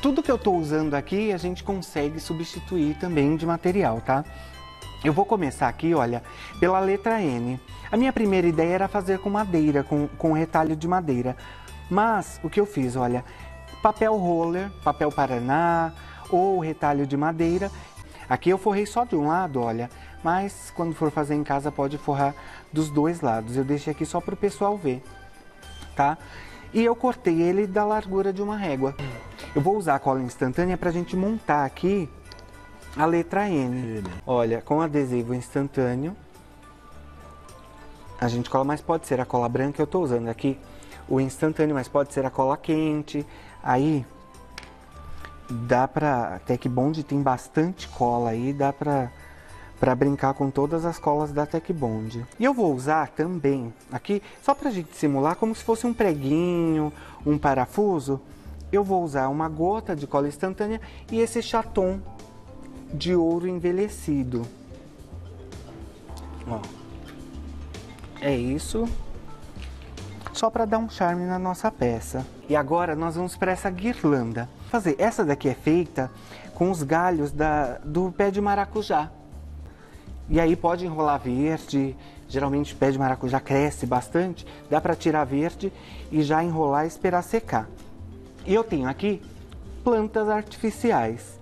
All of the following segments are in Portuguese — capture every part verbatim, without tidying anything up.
tudo que eu estou usando aqui a gente consegue substituir também de material, tá? Eu vou começar aqui, olha, pela letra N. A minha primeira ideia era fazer com madeira, com, com retalho de madeira. Mas o que eu fiz, olha, papel roller, papel Paraná ou retalho de madeira. Aqui eu forrei só de um lado, olha, mas quando for fazer em casa pode forrar dos dois lados. Eu deixei aqui só para o pessoal ver, tá? E eu cortei ele da largura de uma régua. Eu vou usar a cola instantânea para a gente montar aqui a letra N. Olha, com adesivo instantâneo, a gente cola, mas pode ser a cola branca, eu estou usando aqui o instantâneo, mas pode ser a cola quente. Aí, dá pra... Tecbond tem bastante cola aí, dá pra, pra brincar com todas as colas da Tecbond. E eu vou usar também aqui, só pra gente simular como se fosse um preguinho, um parafuso, eu vou usar uma gota de cola instantânea e esse chaton de ouro envelhecido. Ó, é isso, só para dar um charme na nossa peça. E agora nós vamos para essa guirlanda. Fazer essa daqui é feita com os galhos da, do pé de maracujá. E aí pode enrolar verde, geralmente o pé de maracujá cresce bastante, dá para tirar verde e já enrolar e esperar secar. E eu tenho aqui plantas artificiais.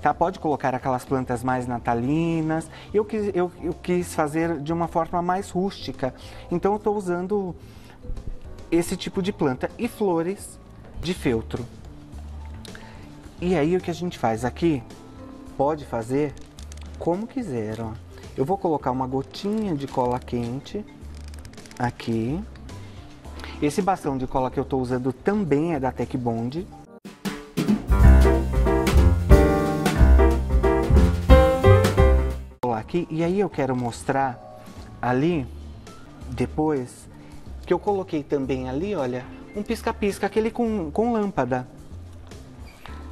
Tá, pode colocar aquelas plantas mais natalinas. Eu quis, eu, eu quis fazer de uma forma mais rústica, então eu estou usando esse tipo de planta e flores de feltro. E aí o que a gente faz aqui, pode fazer como quiser, ó. Eu vou colocar uma gotinha de cola quente aqui. Esse bastão de cola que eu estou usando também é da Tecbond. E aí eu quero mostrar ali, depois, que eu coloquei também ali, olha, um pisca-pisca, aquele com, com lâmpada,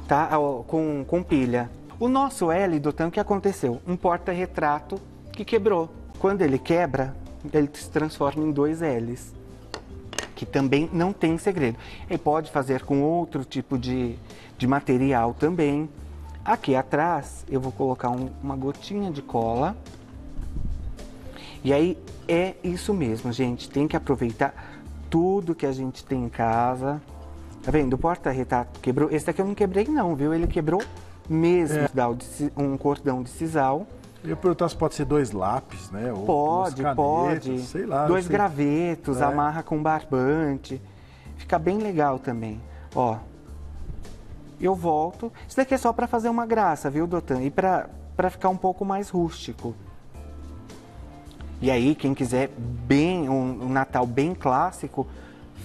tá? Com, com pilha. O nosso L do tanque, aconteceu? Um porta-retrato que quebrou. Quando ele quebra, ele se transforma em dois L's, que também não tem segredo. E pode fazer com outro tipo de, de material também. Aqui atrás eu vou colocar um, uma gotinha de cola. E aí é isso mesmo, gente. Tem que aproveitar tudo que a gente tem em casa. Tá vendo? O porta-retrato quebrou. Esse daqui eu não quebrei não, viu? Ele quebrou mesmo. É. Dá um cordão de sisal. Eu ia perguntar se pode ser dois lápis, né? Ou pode, canetas, pode. Sei lá. Dois sei. gravetos, é. Amarra com barbante. Fica bem legal também. Ó. Eu volto. Isso daqui é só para fazer uma graça, viu, Dotan? E para para ficar um pouco mais rústico. E aí, quem quiser bem um, um Natal bem clássico,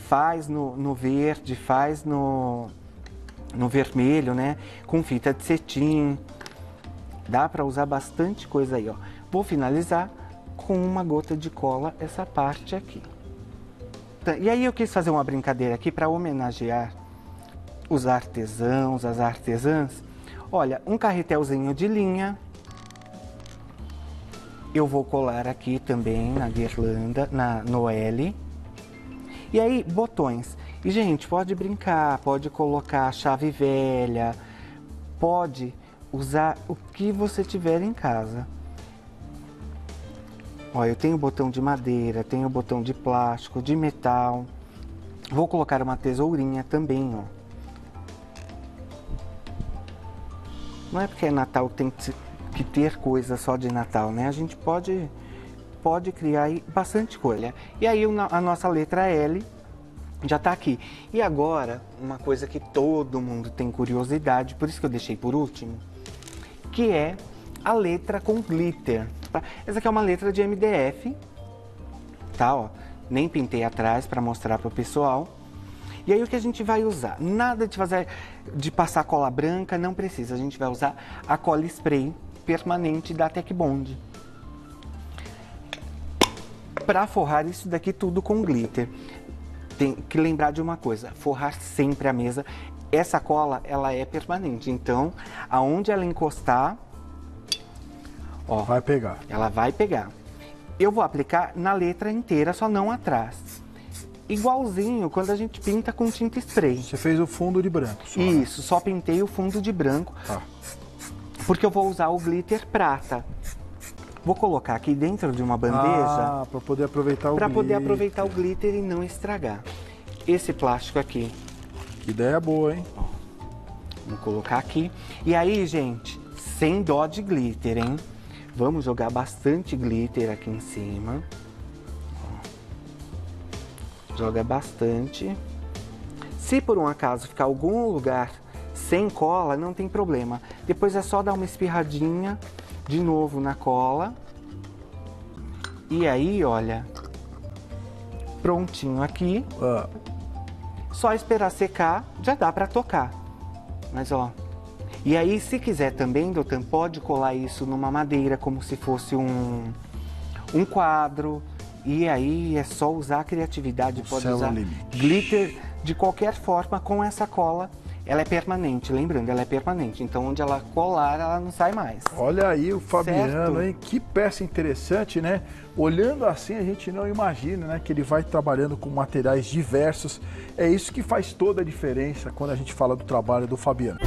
faz no, no verde, faz no, no vermelho, né? Com fita de cetim. Dá para usar bastante coisa aí, ó. Vou finalizar com uma gota de cola essa parte aqui. E aí eu quis fazer uma brincadeira aqui para homenagear os artesãos, as artesãs. Olha, um carretelzinho de linha. Eu vou colar aqui também na guirlanda, na, no L. E aí, botões. E, gente, pode brincar, pode colocar chave velha, pode usar o que você tiver em casa. Olha, eu tenho botão de madeira, tenho botão de plástico, de metal. Vou colocar uma tesourinha também, ó. Não é porque é Natal que tem que ter coisa só de Natal, né? A gente pode, pode criar aí bastante coisa. E aí a nossa letra L já tá aqui. E agora, uma coisa que todo mundo tem curiosidade, por isso que eu deixei por último, que é a letra com glitter. Essa aqui é uma letra de M D F, tá? Ó, nem pintei atrás para mostrar pro pessoal. E aí o que a gente vai usar? Nada de fazer, de passar cola branca, não precisa. A gente vai usar a cola spray permanente da Tecbond. Para forrar isso daqui tudo com glitter. Tem que lembrar de uma coisa, forrar sempre a mesa. Essa cola, ela é permanente, então aonde ela encostar, ó, vai pegar. Ela vai pegar. Eu vou aplicar na letra inteira, só não atrás. igualzinho quando a gente pinta com tinta spray. Você fez o fundo de branco só, né? Isso, só pintei o fundo de branco, tá. Porque eu vou usar o glitter prata. Vou colocar aqui dentro de uma bandeja, ah, para poder aproveitar o para poder aproveitar o glitter e não estragar. Esse plástico aqui. Que ideia boa, hein? Ó, vou colocar aqui. E aí, gente, sem dó de glitter, hein? Vamos jogar bastante glitter aqui em cima. Ó. Joga bastante. Se por um acaso ficar algum lugar sem cola, não tem problema. Depois é só dar uma espirradinha de novo na cola. E aí, olha, prontinho aqui. Ah. Só esperar secar, já dá para tocar. Mas ó, e aí se quiser também, doutor, pode colar isso numa madeira como se fosse um, um quadro. E aí é só usar a criatividade, pode usar glitter de qualquer forma com essa cola. Ela é permanente, lembrando, ela é permanente. Então, onde ela colar, ela não sai mais. Olha aí o Fabiano, certo? Hein? Que peça interessante, né? Olhando assim, a gente não imagina, né? Que ele vai trabalhando com materiais diversos. É isso que faz toda a diferença quando a gente fala do trabalho do Fabiano.